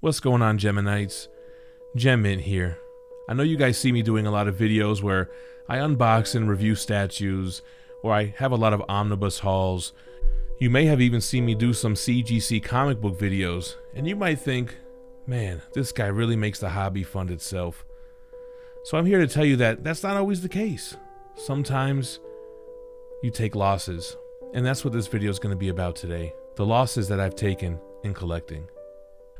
What's going on, Geminites? Gem Mint here. I know you guys see me doing a lot of videos where I unbox and review statues, or I have a lot of omnibus hauls. You may have even seen me do some CGC comic book videos, and you might think, man, this guy really makes the hobby fund itself. So I'm here to tell you that that's not always the case. Sometimes you take losses, and that's what this video is going to be about today. The losses that I've taken in collecting.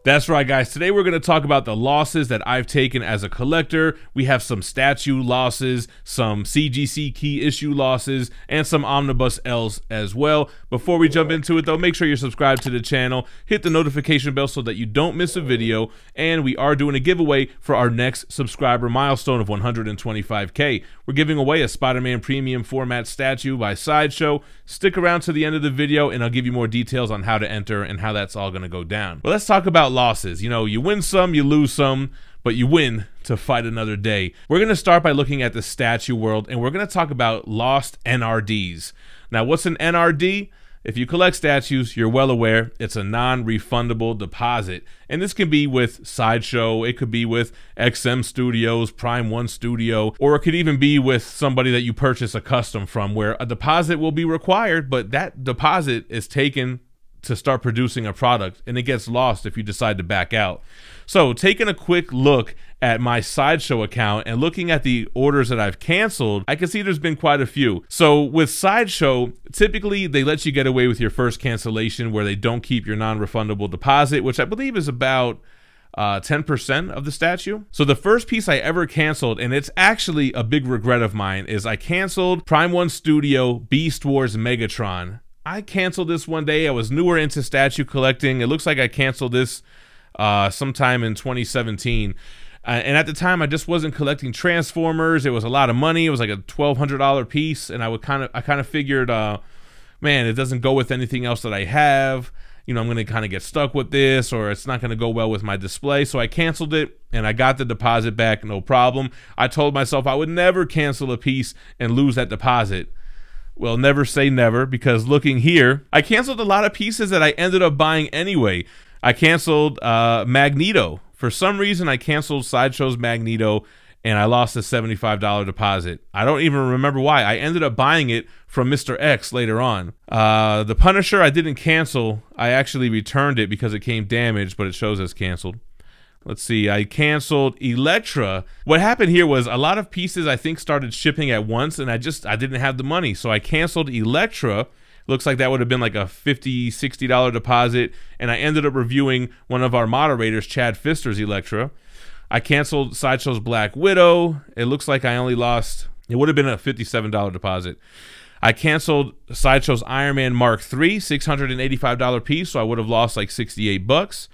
That's right, guys. Today we're going to talk about the losses that I've taken as a collector. We have some statue losses, some CGC key issue losses, and some omnibus L's as well. Before we jump into it, though, make sure you're subscribed to the channel. Hit the notification bell so that you don't miss a video. And we are doing a giveaway for our next subscriber milestone of 125K. We're giving away a Spider-Man Premium Format statue by Sideshow. Stick around to the end of the video, and I'll give you more details on how to enter and how that's all going to go down. But let's talk about losses. You know, you win some, you lose some, but you win to fight another day. We're going to start by looking at the statue world, and we're going to talk about lost NRDs. Now, what's an NRD? If you collect statues, you're well aware it's a non-refundable deposit. And this can be with Sideshow, it could be with XM Studios, Prime One Studio, or it could even be with somebody that you purchase a custom from, where a deposit will be required, but that deposit is taken to start producing a product, and it gets lost if you decide to back out. So taking a quick look at my Sideshow account and looking at the orders that I've canceled, I can see there's been quite a few. So with Sideshow, typically they let you get away with your first cancellation where they don't keep your non-refundable deposit, which I believe is about 10% of the statue. So the first piece I ever canceled, and it's actually a big regret of mine, is I canceled Prime One Studio Beast Wars Megatron. I canceled this one day. I was newer into statue collecting. It looks like I canceled this sometime in 2017. And at the time, I just wasn't collecting Transformers. It was a lot of money. It was like a $1,200 piece, and I kind of figured, man, it doesn't go with anything else that I have. You know, I'm going to kind of get stuck with this, or it's not going to go well with my display. So I canceled it, and I got the deposit back, no problem. I told myself I would never cancel a piece and lose that deposit. Well, never say never, because looking here, I canceled a lot of pieces that I ended up buying anyway. I canceled Magneto. For some reason, I canceled Sideshow's Magneto, and I lost a $75 deposit. I don't even remember why. I ended up buying it from Mr. X later on. The Punisher I didn't cancel. I actually returned it because it came damaged, but it shows as canceled. Let's see, I canceled Electra. What happened here was a lot of pieces I think started shipping at once, and I didn't have the money. So I canceled Electra. Looks like that would have been like a $50, $60 deposit. And I ended up reviewing one of our moderators, Chad Fister's Electra. I canceled Sideshow's Black Widow. It looks like I only lost, it would have been a $57 deposit. I canceled Sideshow's Iron Man Mark III, $685 piece, so I would have lost like 68 bucks.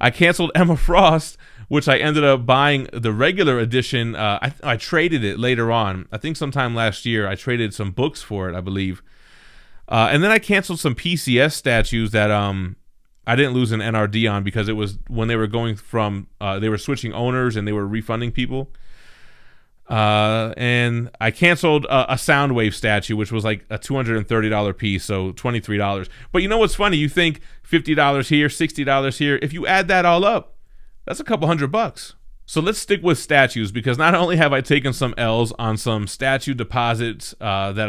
I canceled Emma Frost, which I ended up buying the regular edition. I traded it later on. I think sometime last year I traded some books for it, I believe. And then I canceled some PCS statues that I didn't lose an NRD on, because it was when they were going from they were switching owners and they were refunding people. And I canceled a Soundwave statue, which was like a $230 piece, so $23. But you know what's funny? You think $50 here, $60 here. If you add that all up, that's a couple $100. So let's stick with statues, because not only have I taken some L's on some statue deposits that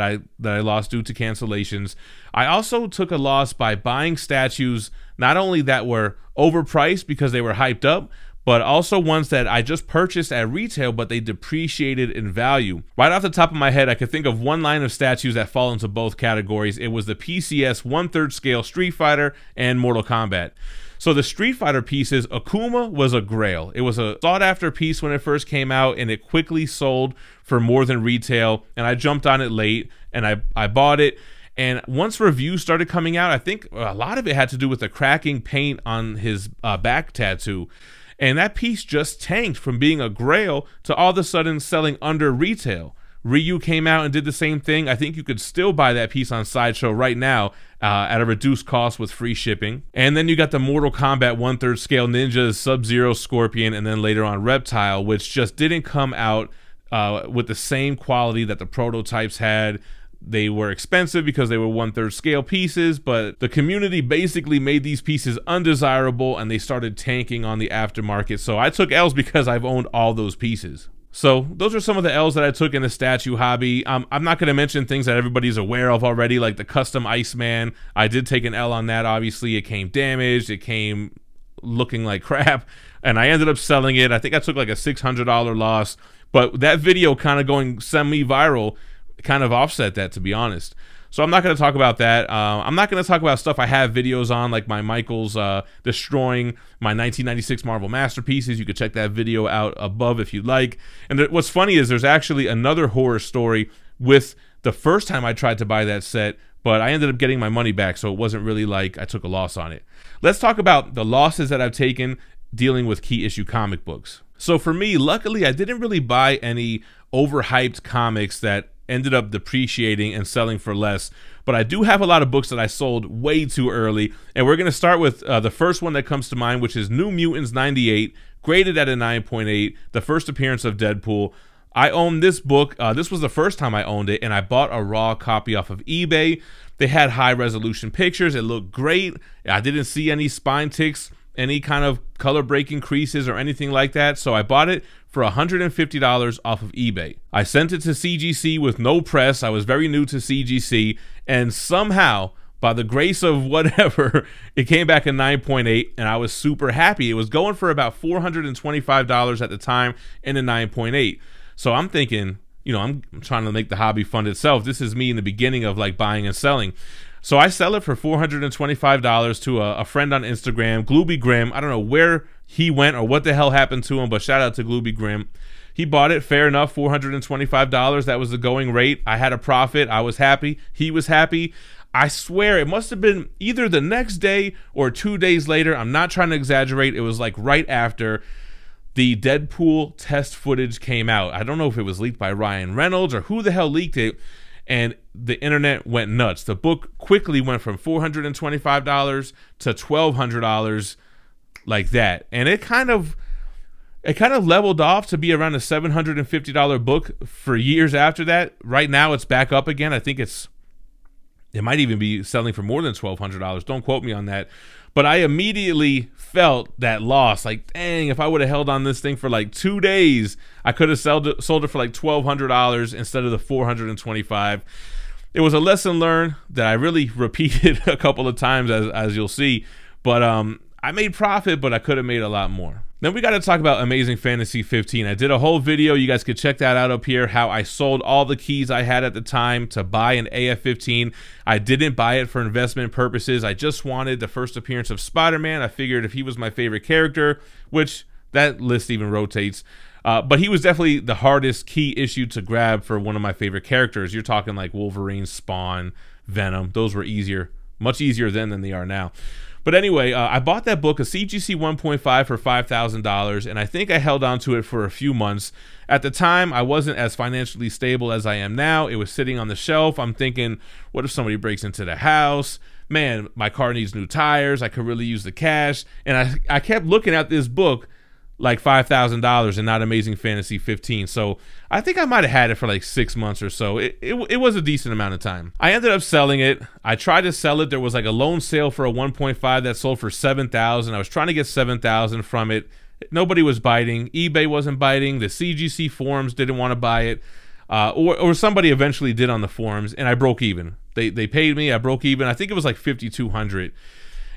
I lost due to cancellations, I also took a loss by buying statues not only that were overpriced because they were hyped up, but also ones that I just purchased at retail, but they depreciated in value. Right off the top of my head, I could think of one line of statues that fall into both categories. It was the PCS 1/3 scale Street Fighter and Mortal Kombat. So the Street Fighter pieces, Akuma was a grail. It was a sought after piece when it first came out, and it quickly sold for more than retail. And I jumped on it late, and I bought it. And once reviews started coming out, I think a lot of it had to do with the cracking paint on his back tattoo. And that piece just tanked from being a grail to all of a sudden selling under retail. Ryu came out and did the same thing. I think you could still buy that piece on Sideshow right now at a reduced cost with free shipping. And then you got the Mortal Kombat 1/3 scale ninjas, Sub-Zero, Scorpion, and then later on Reptile, which just didn't come out with the same quality that the prototypes had. They were expensive because they were 1/3 scale pieces, but the community basically made these pieces undesirable and they started tanking on the aftermarket. So I took L's because I've owned all those pieces. So those are some of the L's that I took in the statue hobby. I'm not going to mention things that everybody's aware of already, like the custom Iceman. I did take an L on that, obviously. It came damaged. It came looking like crap. And I ended up selling it. I think I took like a $600 loss. But that video kind of going semi-viral kind of offset that, to be honest. So I'm not going to talk about that. I'm not going to talk about stuff I have videos on, like my Michaels destroying my 1996 Marvel Masterpieces. You could check that video out above if you'd like. And what's funny is there's actually another horror story with the first time I tried to buy that set, but I ended up getting my money back, so it wasn't really like I took a loss on it. Let's talk about the losses that I've taken dealing with key issue comic books. So for me, luckily, I didn't really buy any overhyped comics that ended up depreciating and selling for less, but I do have a lot of books that I sold way too early, and we're going to start with the first one that comes to mind, which is New Mutants 98, graded at a 9.8, the first appearance of Deadpool. I owned this book. This was the first time I owned it, and I bought a raw copy off of eBay. They had high-resolution pictures. It looked great. I didn't see any spine ticks, any kind of color breaking creases or anything like that, so I bought it for $150 off of eBay. I sent it to CGC with no press. I was very new to CGC, and somehow, by the grace of whatever, it came back a 9.8, and I was super happy. It was going for about $425 at the time and a 9.8. So I'm thinking, you know, I'm trying to make the hobby fund itself. This is me in the beginning of like buying and selling. So I sell it for $425 to a friend on Instagram, Gloobie Grimm. I don't know where he went or what the hell happened to him, but shout out to Gloobie Grimm. He bought it, fair enough, $425. That was the going rate. I had a profit. I was happy. He was happy. I swear it must have been either the next day or 2 days later. I'm not trying to exaggerate. It was like right after the Deadpool test footage came out. I don't know if it was leaked by Ryan Reynolds or who the hell leaked it. And the internet went nuts. The book quickly went from $425 to $1,200 like that. And it kind of leveled off to be around a $750 book for years after that. Right now it's back up again. I think it might even be selling for more than $1,200. Don't quote me on that. But I immediately felt that loss. Like, dang, if I would have held on this thing for like 2 days, I could have sold it for like $1,200 instead of the $425. It was a lesson learned that I really repeated a couple of times, as you'll see. But I made profit, but I could have made a lot more. Then we got to talk about Amazing Fantasy 15. I did a whole video. You guys could check that out up here, how I sold all the keys I had at the time to buy an AF-15. I didn't buy it for investment purposes. I just wanted the first appearance of Spider-Man. I figured if he was my favorite character, which that list even rotates, but he was definitely the hardest key issue to grab for one of my favorite characters. You're talking like Wolverine, Spawn, Venom. Those were easier, much easier then than they are now. But anyway, I bought that book, a CGC 1.5 for $5,000, and I think I held on to it for a few months. At the time, I wasn't as financially stable as I am now. It was sitting on the shelf. I'm thinking, what if somebody breaks into the house? Man, my car needs new tires. I could really use the cash. And I kept looking at this book like $5,000 and not Amazing Fantasy 15. So I think I might have had it for like 6 months or so. It was a decent amount of time. I ended up selling it. I tried to sell it. There was like a loan sale for a 1.5 that sold for $7,000. I was trying to get $7,000 from it. Nobody was biting. eBay wasn't biting. The CGC forums didn't want to buy it. Or somebody eventually did on the forums, and I broke even. They paid me. I broke even. I think it was like $5,200.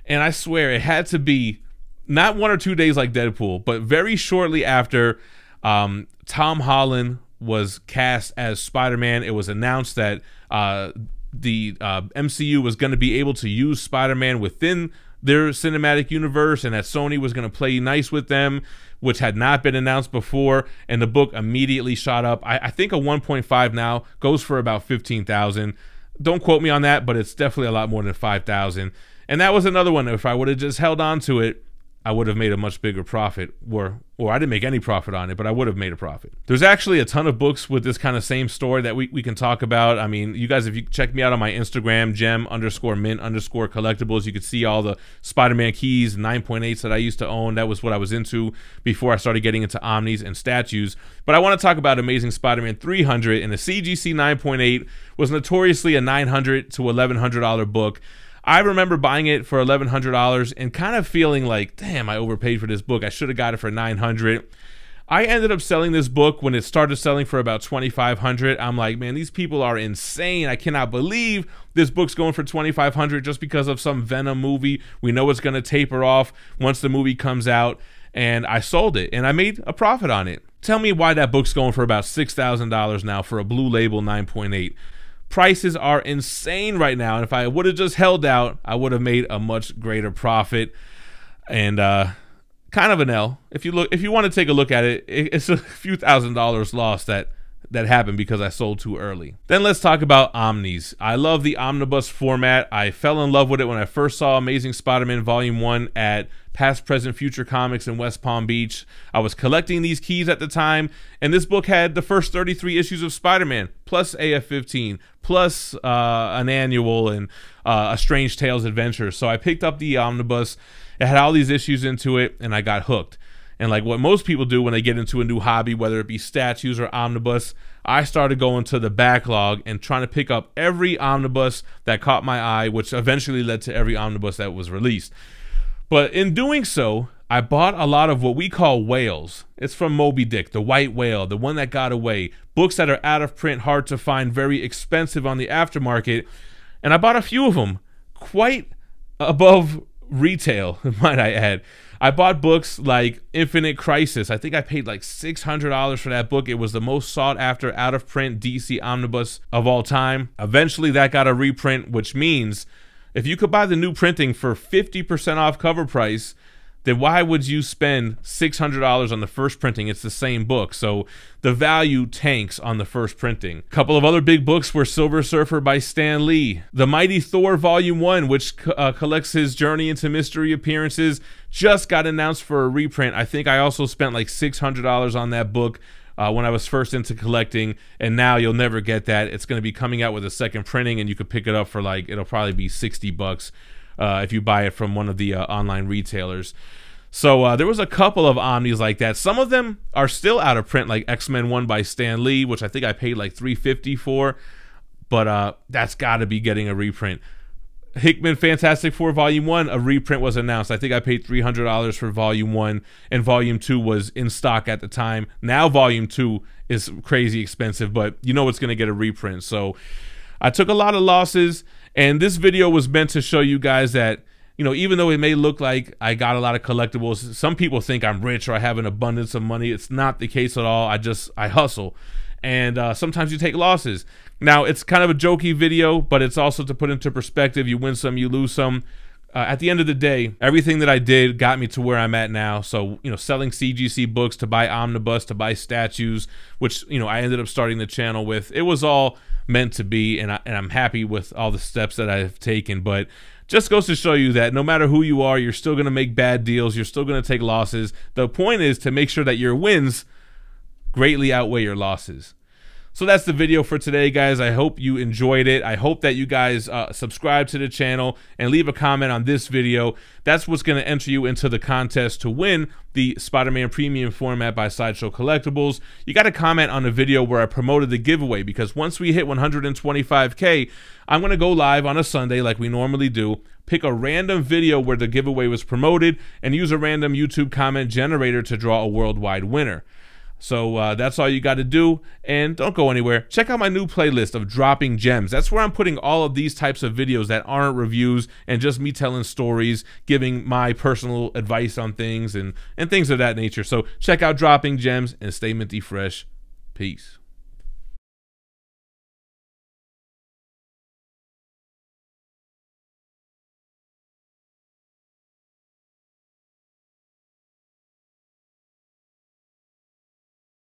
And I swear it had to be not 1 or 2 days like Deadpool, but very shortly after Tom Holland was cast as Spider-Man, it was announced that the MCU was going to be able to use Spider-Man within their cinematic universe and that Sony was going to play nice with them, which had not been announced before, and the book immediately shot up. I think a 1.5 now goes for about $15,000. Don't quote me on that, but it's definitely a lot more than $5,000. And that was another one. If I would have just held on to it, I would have made a much bigger profit, or I didn't make any profit on it, but I would have made a profit. There's actually a ton of books with this kind of same story that we can talk about. I mean, you guys, if you check me out on my Instagram, gem_mint_collectibles, you could see all the Spider-Man keys, 9.8s that I used to own. That was what I was into before I started getting into omnis and statues. But I want to talk about Amazing Spider-Man 300, and the CGC 9.8 was notoriously a $900 to $1,100 book. I remember buying it for $1,100 and kind of feeling like, damn, I overpaid for this book. I should have got it for $900. I ended up selling this book when it started selling for about $2,500. I'm like, man, these people are insane. I cannot believe this book's going for $2,500 just because of some Venom movie. We know it's going to taper off once the movie comes out. And I sold it, and I made a profit on it. Tell me why that book's going for about $6,000 now for a blue label 9.8. Prices are insane right now, and if I would have just held out, I would have made a much greater profit. And kind of an L. If you want to take a look at it, it's a few $1,000 lost that happened because I sold too early. Then let's talk about omnis. I love the omnibus format. I fell in love with it when I first saw Amazing Spider-Man Volume 1 at Past, Present, Future Comics in West Palm Beach. I was collecting these keys at the time, and this book had the first 33 issues of Spider-Man, plus AF-15, plus an annual and a Strange Tales adventure. So I picked up the omnibus. It had all these issues into it, and I got hooked. And like what most people do when they get into a new hobby, whether it be statues or omnibus, I started going to the backlog and trying to pick up every omnibus that caught my eye, which eventually led to every omnibus that was released. But in doing so, I bought a lot of what we call whales. It's from Moby Dick, the white whale, the one that got away. Books that are out of print, hard to find, very expensive on the aftermarket. And I bought a few of them, quite above retail, might I add. I bought books like Infinite Crisis. I think I paid like $600 for that book. It was the most sought after out of print DC omnibus of all time. Eventually that got a reprint, which means if you could buy the new printing for 50% off cover price, then why would you spend $600 on the first printing? It's the same book, so the value tanks on the first printing. A couple of other big books were Silver Surfer by Stan Lee, The Mighty Thor Volume 1, which collects his journey into mystery appearances, just got announced for a reprint. I think I also spent like $600 on that book when I was first into collecting, and now you'll never get that. It's going to be coming out with a second printing, and you could pick it up for like, it'll probably be $60. If you buy it from one of the online retailers. So there was a couple of omnis like that. Some of them are still out of print, like X-Men 1 by Stan Lee, which I think I paid like $350 for, but that's got to be getting a reprint. Hickman Fantastic Four Volume 1, a reprint was announced. I think I paid $300 for Volume 1, and Volume 2 was in stock at the time. Now Volume 2 is crazy expensive, but you know it's going to get a reprint. So I took a lot of losses, and this video was meant to show you guys that, you know, even though it may look like I got a lot of collectibles, some people think I'm rich or I have an abundance of money. It's not the case at all. I hustle, and sometimes you take losses. Now, it's kind of a jokey video, but it's also to put into perspective. You win some, you lose some. At the end of the day, everything that I did got me to where I'm at now. So, you know, selling CGC books to buy omnibus, to buy statues, which, you know, I ended up starting the channel with. It was all meant to be, and I'm happy with all the steps that I've taken. But just goes to show you that no matter who you are, you're still going to make bad deals. You're still going to take losses. The point is to make sure that your wins greatly outweigh your losses. So that's the video for today, guys. I hope you enjoyed it. I hope that you guys subscribe to the channel and leave a comment on this video. That's what's going to enter you into the contest to win the Spider-Man Premium Format by Sideshow Collectibles. You got to comment on the video where I promoted the giveaway, because once we hit 125K, I'm going to go live on a Sunday like we normally do, pick a random video where the giveaway was promoted, and use a random YouTube comment generator to draw a worldwide winner. So that's all you got to do, and don't go anywhere. Check out my new playlist of Dropping Gems. That's where I'm putting all of these types of videos that aren't reviews and just me telling stories, giving my personal advice on things and things of that nature. So check out Dropping Gems and stay minty fresh. Peace.